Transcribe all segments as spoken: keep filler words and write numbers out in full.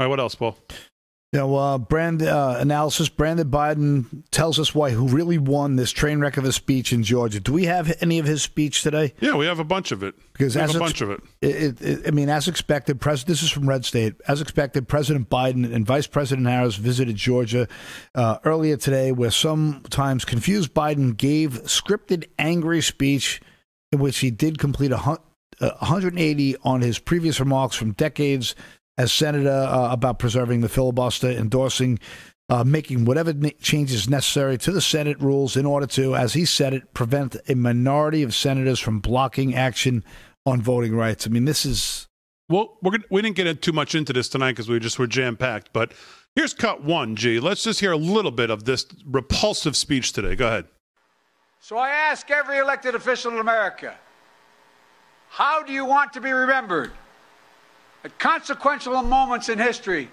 right, what else, Paul? You know, uh, brand uh, analysis. Brandon Biden tells us why who really won this train wreck of a speech in Georgia. Do we have any of his speech today? Yeah, we have a bunch of it. Because we as have a bunch of it. It, it. I mean, as expected, pres this is from Red State. As expected, President Biden and Vice President Harris visited Georgia uh, earlier today, where sometimes confused Biden gave scripted, angry speech in which he did complete a hun uh, one hundred eighty on his previous remarks from decades as senator uh, about preserving the filibuster, endorsing, uh, making whatever changes necessary to the Senate rules in order to, as he said it, prevent a minority of senators from blocking action on voting rights. I mean, this is... Well, we're gonna, we didn't get too much into this tonight because we just were jam-packed, but here's cut one, G. Let's just hear a little bit of this repulsive speech today. Go ahead. So I ask every elected official in America, how do you want to be remembered? At consequential moments in history,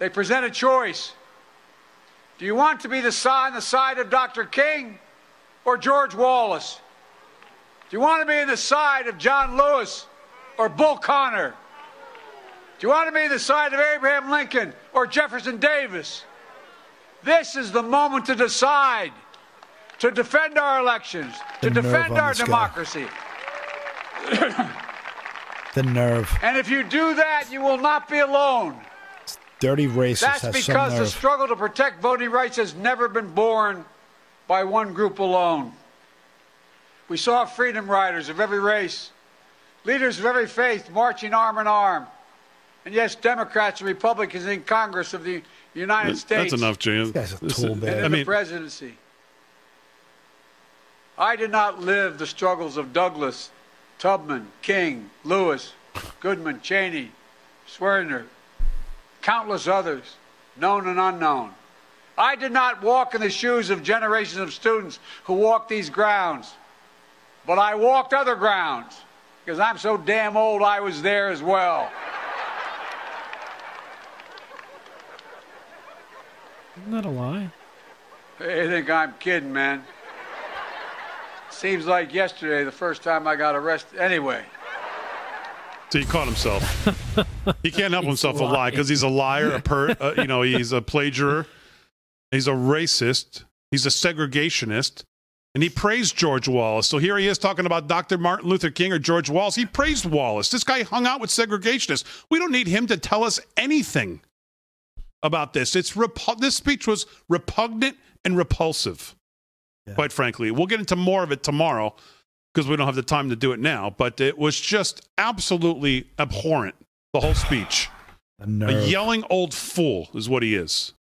they present a choice. Do you want to be the on the side of Doctor King or George Wallace? Do you want to be on the side of John Lewis or Bull Connor? Do you want to be on the side of Abraham Lincoln or Jefferson Davis? This is the moment to decide, to defend our elections, to defend our democracy. The nerve. And if you do that, you will not be alone. It's dirty racist. That's because the struggle to protect voting rights has never been borne by one group alone. We saw freedom riders of every race, leaders of every faith marching arm in arm. And yes, Democrats and Republicans in Congress of the United that's States. That's enough, James. That's a tool bag. And in I mean, the presidency. I did not live the struggles of Douglas, Tubman, King, Lewis, Goodman, Cheney, Swerner, countless others, known and unknown. I did not walk in the shoes of generations of students who walked these grounds, but I walked other grounds because I'm so damn old I was there as well. Isn't that a lie? Hey, you think I'm kidding, man? Seems like yesterday, the first time I got arrested. Anyway. So he caught himself. He can't help himself a lie because he's a liar, a per, uh, you know, he's a plagiarist, he's a racist, he's a segregationist, and he praised George Wallace. So here he is talking about Doctor Martin Luther King or George Wallace. He praised Wallace. This guy hung out with segregationists. We don't need him to tell us anything about this. It's repu this speech was repugnant and repulsive. Yeah. Quite frankly, we'll get into more of it tomorrow because we don't have the time to do it now. But it was just absolutely abhorrent, the whole speech. A yelling old fool is what he is.